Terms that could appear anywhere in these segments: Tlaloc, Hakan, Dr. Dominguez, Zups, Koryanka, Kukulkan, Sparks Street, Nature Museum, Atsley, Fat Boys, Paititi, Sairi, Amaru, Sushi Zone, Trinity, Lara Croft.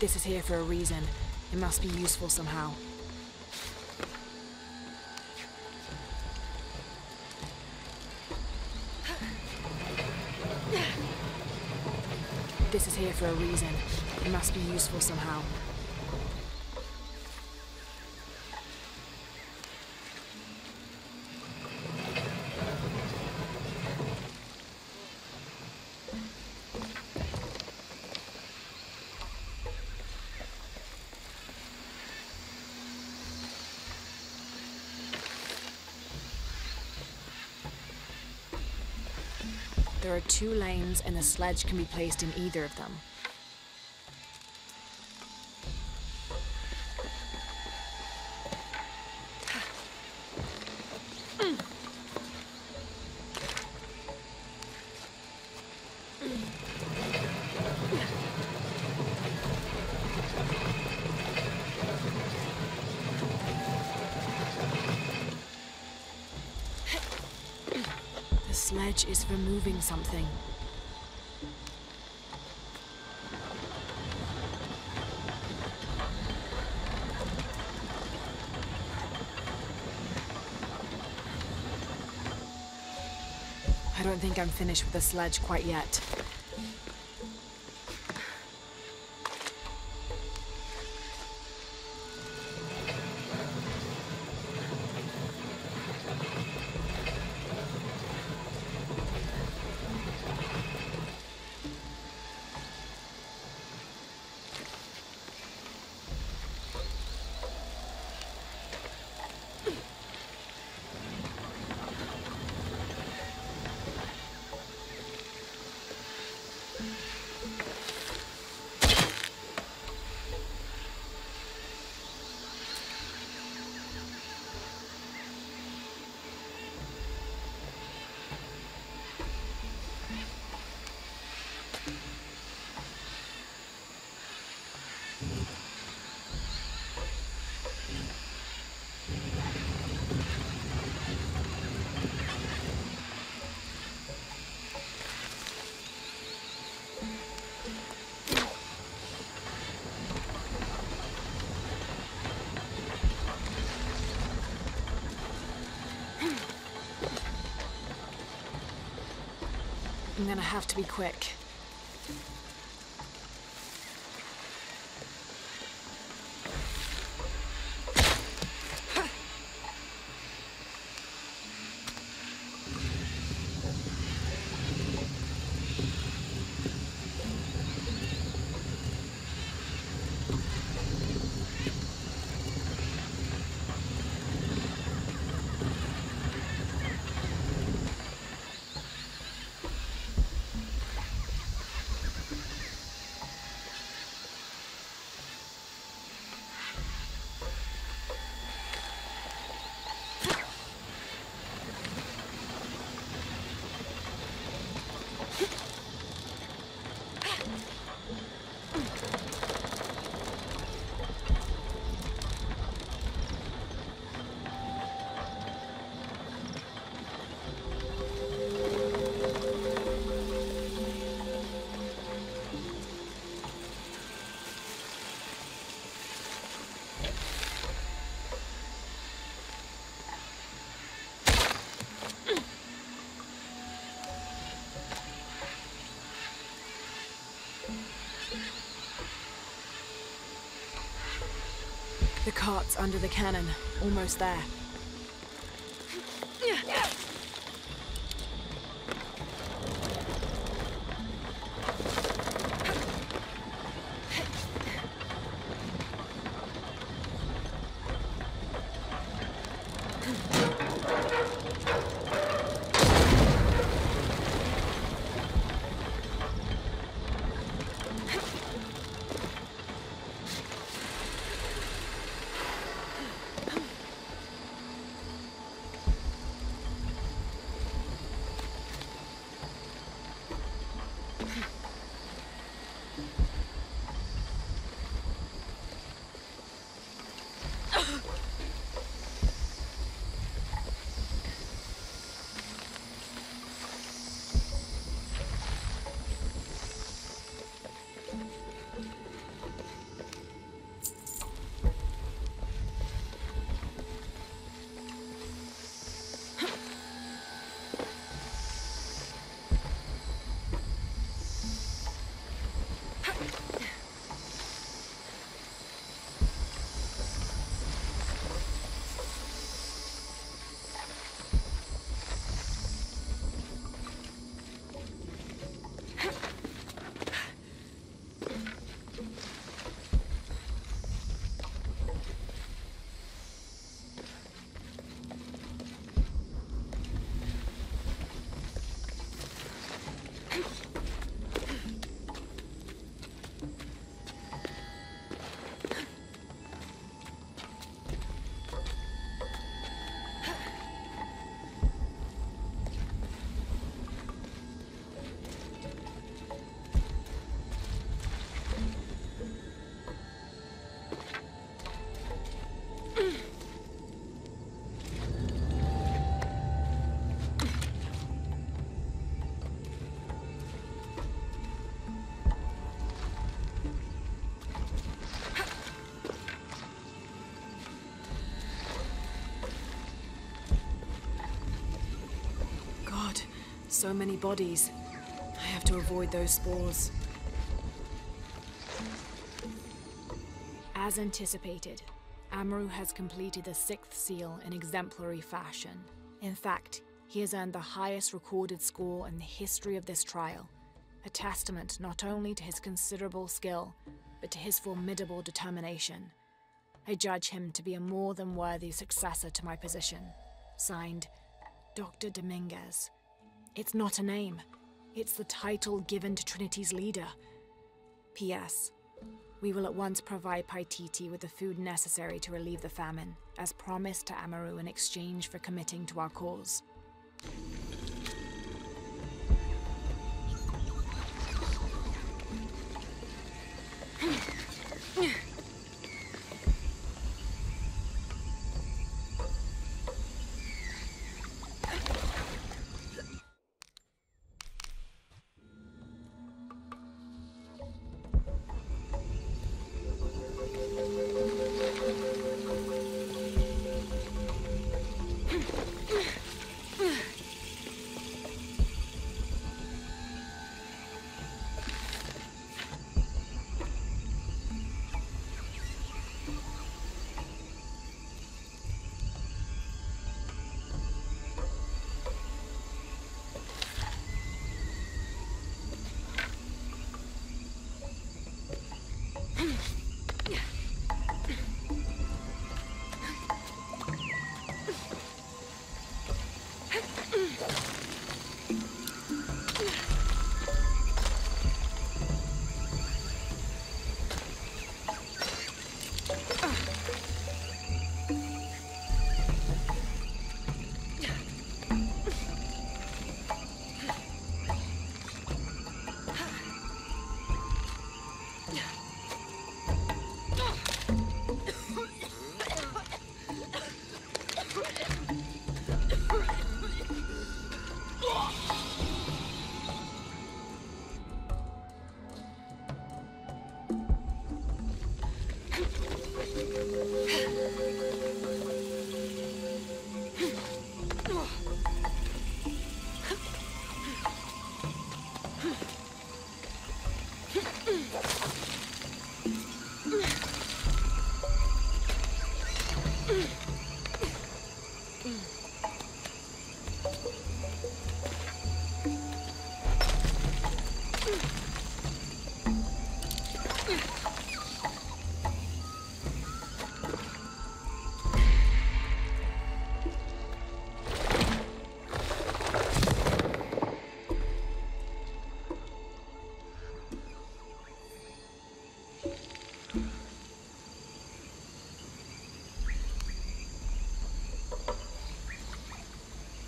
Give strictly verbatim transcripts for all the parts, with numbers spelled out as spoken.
This is here for a reason. It must be useful somehow. This is here for a reason. It must be useful somehow. There are two lanes, and the sledge can be placed in either of them. Is removing something. I don't think I'm finished with the sledge quite yet. I'm gonna have to be quick. The cart's under the cannon, almost there. so many bodies. I have to avoid those spores. As anticipated, Amaru has completed the sixth seal in exemplary fashion. In fact, he has earned the highest recorded score in the history of this trial, a testament not only to his considerable skill, but to his formidable determination. I judge him to be a more than worthy successor to my position. Signed, Doctor Dominguez. It's not a name. It's the title given to Trinity's leader. P S We will at once provide Paititi with the food necessary to relieve the famine, as promised to Amaru in exchange for committing to our cause.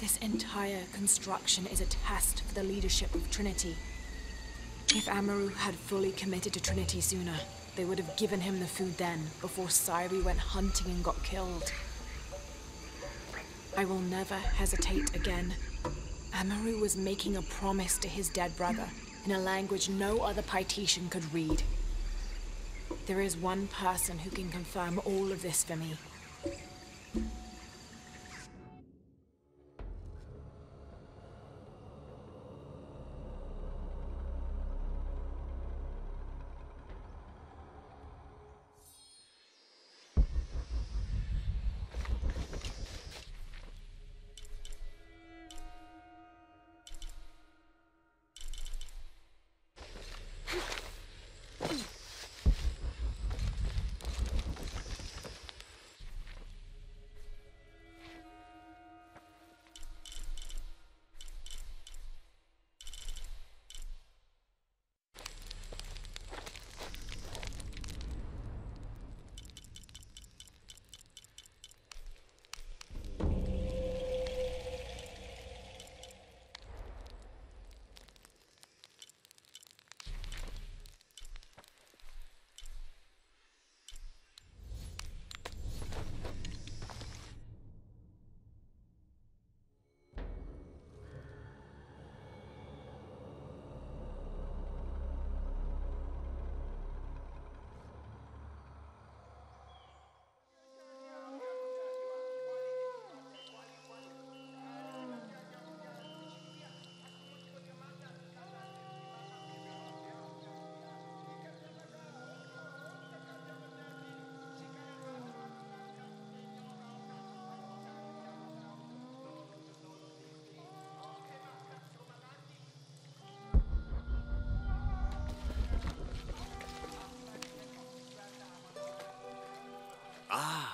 This entire construction is a test for the leadership of Trinity. If Amaru had fully committed to Trinity sooner, they would have given him the food then, before Sairi went hunting and got killed. I will never hesitate again. Amaru was making a promise to his dead brother, in a language no other Paititian could read. There is one person who can confirm all of this for me.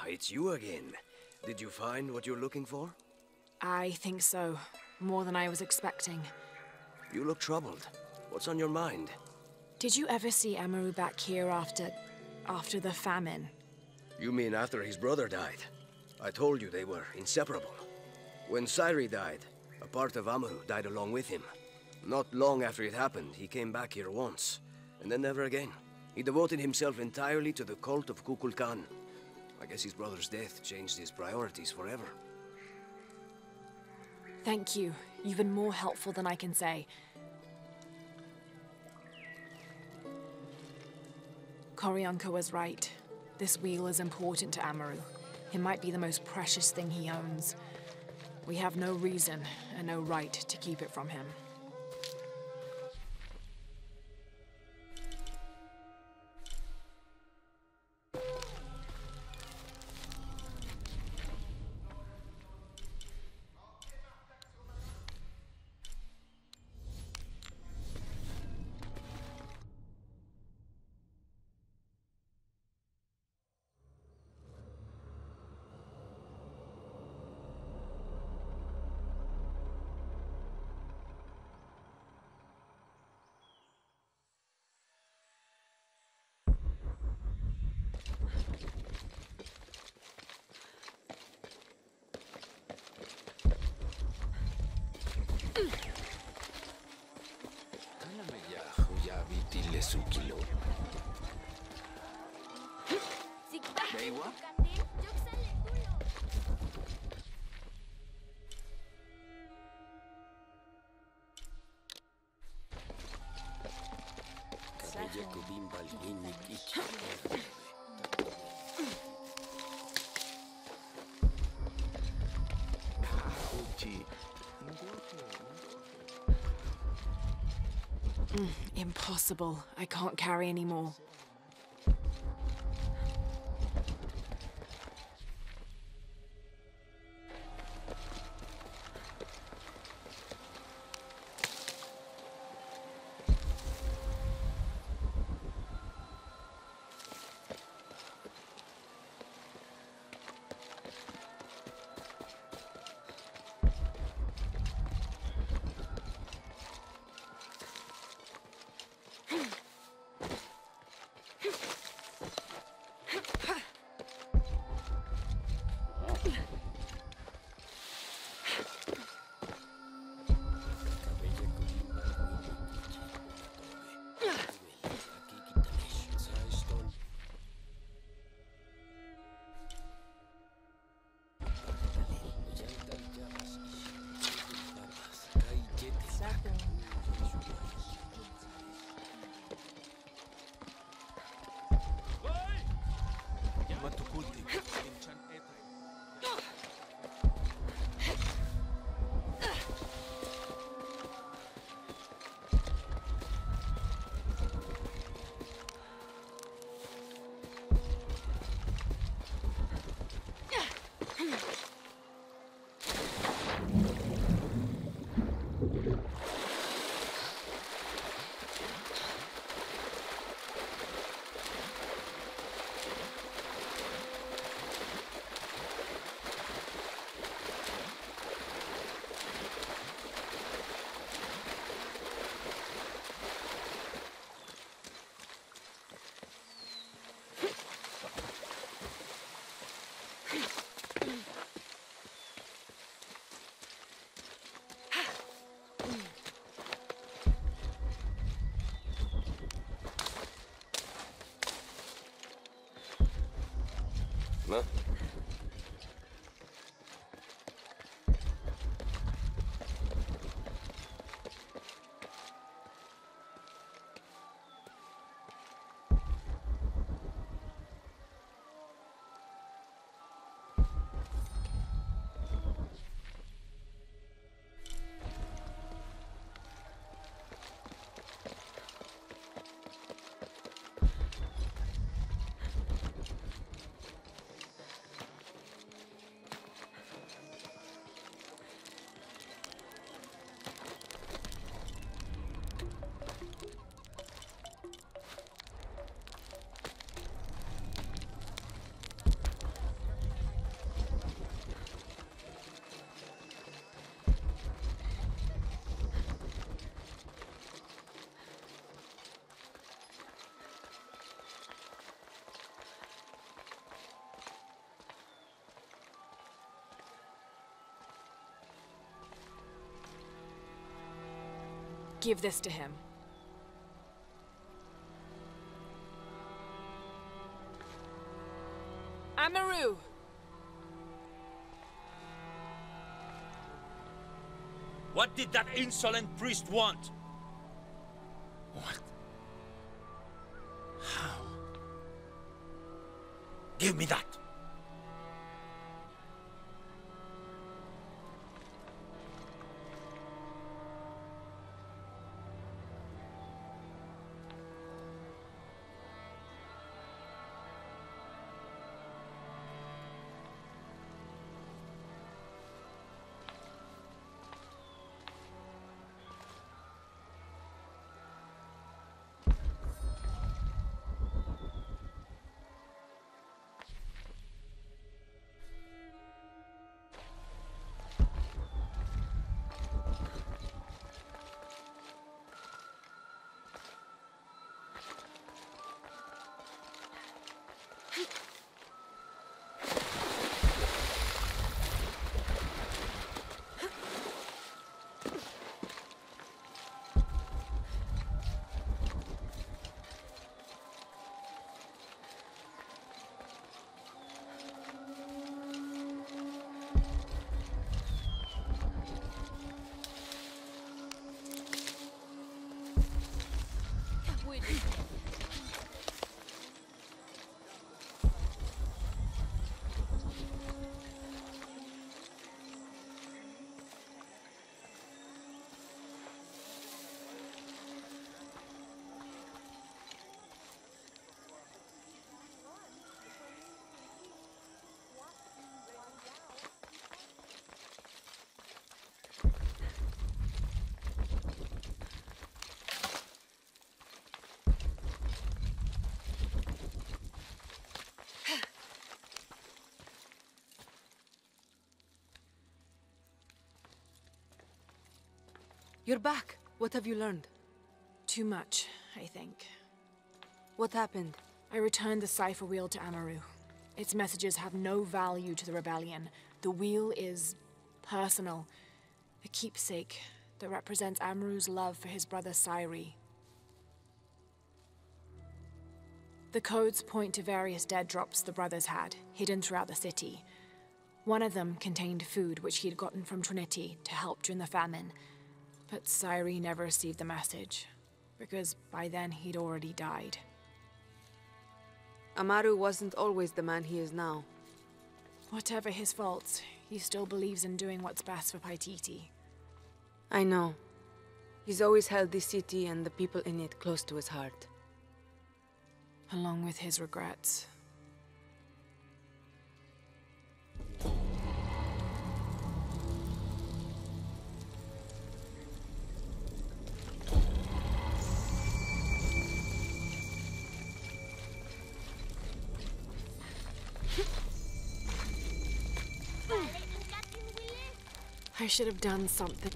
it's you again. Did you find what you're looking for? I think so. More than I was expecting. You look troubled. What's on your mind? Did you ever see Amaru back here after... after the famine? You mean after his brother died? I told you they were inseparable. When Sairi died, a part of Amaru died along with him. Not long after it happened, he came back here once, and then never again. He devoted himself entirely to the cult of Kukulkan. I guess his brother's death changed his priorities forever. Thank you. You've been more helpful than I can say. Koryanka was right. This wheel is important to Amaru. It might be the most precious thing he owns. We have no reason and no right to keep it from him. Mm, impossible. I can't carry any more. No? Give this to him. Amaru! What did that insolent priest want? What? How? Give me that! You're back. What have you learned? Too much, I think. What happened? I returned the cipher wheel to Amaru. Its messages have no value to the rebellion. The wheel is personal. A keepsake that represents Amaru's love for his brother Sairi. The codes point to various dead drops the brothers had, hidden throughout the city. One of them contained food which he'd gotten from Trinity to help during the famine. But Sairi never received the message, because by then he'd already died. Amaru wasn't always the man he is now. Whatever his faults, he still believes in doing what's best for Paititi. I know. He's always held this city and the people in it close to his heart. Along with his regrets. I should have done something.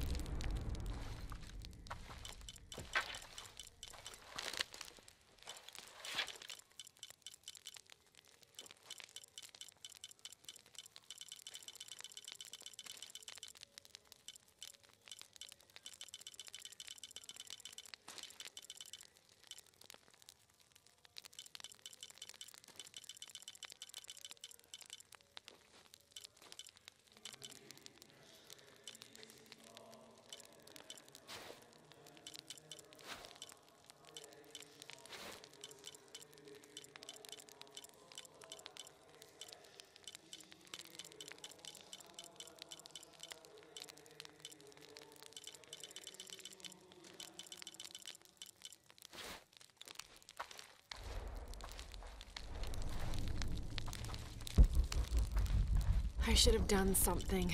I should have done something.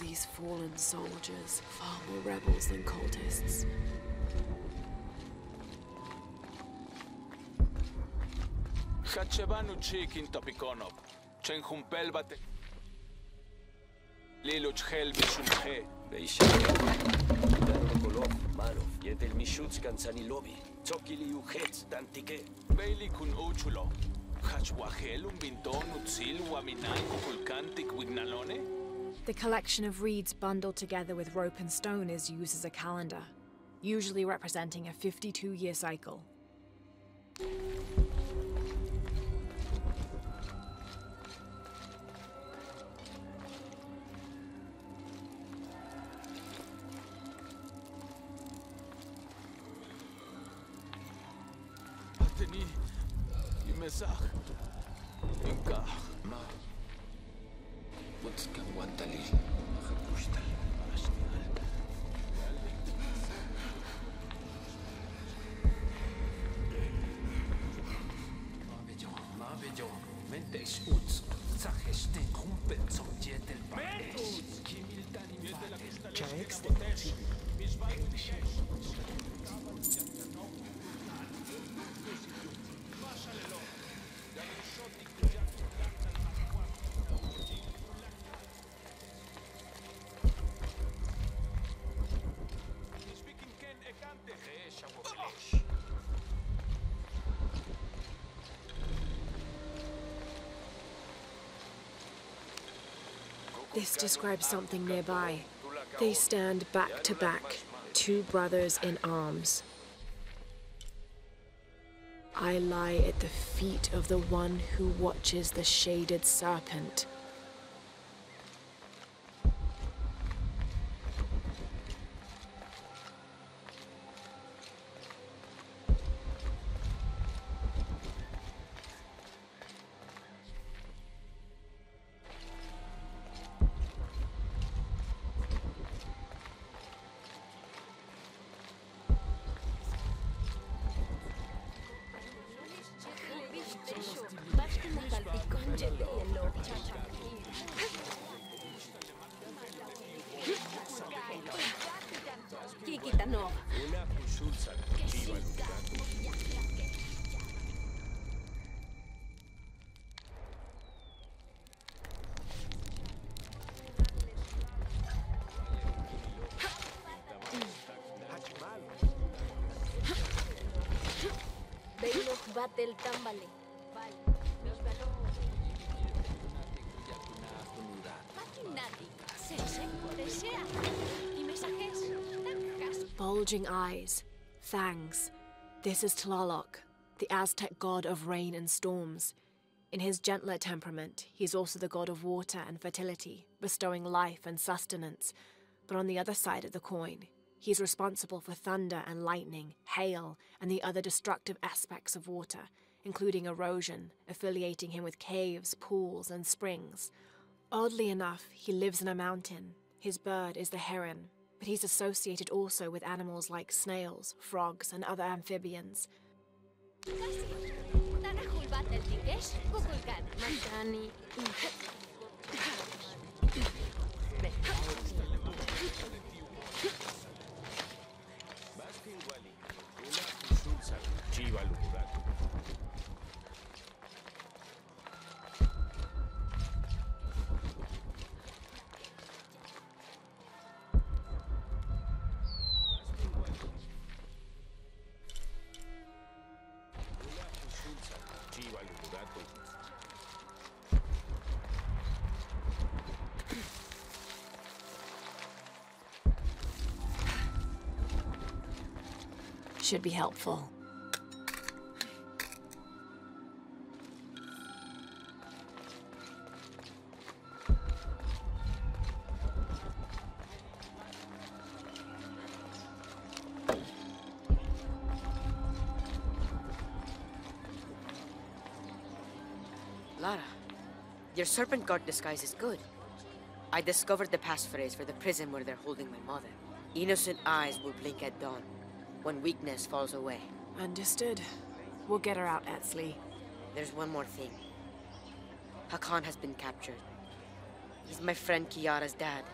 these fallen soldiers, far more rebels than cultists. Hachebanu chik in topiconop, Chenhumpel bate Liluch Helbishunhe, Beishan, Danokolov, Manov, Yetel Mishutskan Sanilobi, Tokili Uhet, Dantike, Bailikun Uchulo, Hachwahelum Binton Utsil, Waminai, Kukulkantik, Wignalone. The collection of reeds bundled together with rope and stone is used as a calendar, usually representing a fifty-two year cycle. This describes something nearby. They stand back to back, two brothers in arms. I lie at the feet of the one who watches the shaded serpent. Del tambale. Bulging eyes, fangs. This is Tlaloc, the Aztec god of rain and storms. In his gentler temperament, he's also the god of water and fertility, bestowing life and sustenance. But on the other side of the coin, he's responsible for thunder and lightning, hail, and the other destructive aspects of water, including erosion, affiliating him with caves, pools, and springs. Oddly enough, he lives in a mountain. His bird is the heron, but he's associated also with animals like snails, frogs, and other amphibians. Should be helpful. Lara, your serpent god disguise is good. I discovered the passphrase for the prison where they're holding my mother. Innocent eyes will blink at dawn. When weakness falls away. Understood. We'll get her out, Atsley. There's one more thing. Hakan has been captured. He's my friend Kiara's dad.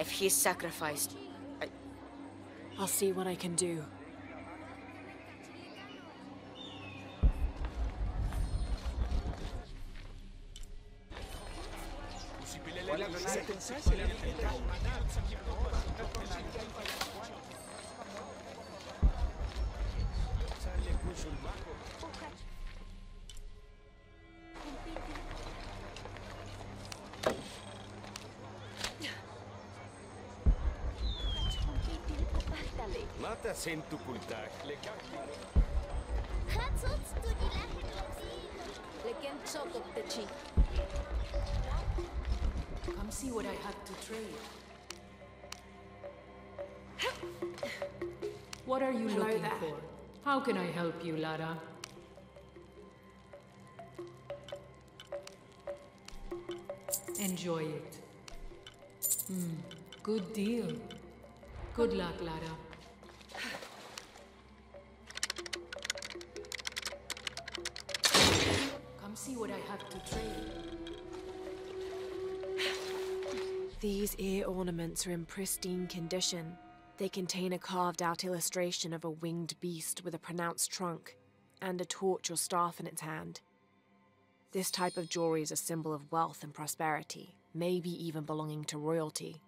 If he's sacrificed, I... I'll see what I can do. Matas en tu cultag. Come see what I have to trade. What are you Hello looking there. for? How can I help you, Lara? Enjoy it. Mm, good deal. Good luck, Lara. Come see what I have to trade. These ear ornaments are in pristine condition. They contain a carved-out illustration of a winged beast with a pronounced trunk, and a torch or staff in its hand. This type of jewelry is a symbol of wealth and prosperity, maybe even belonging to royalty.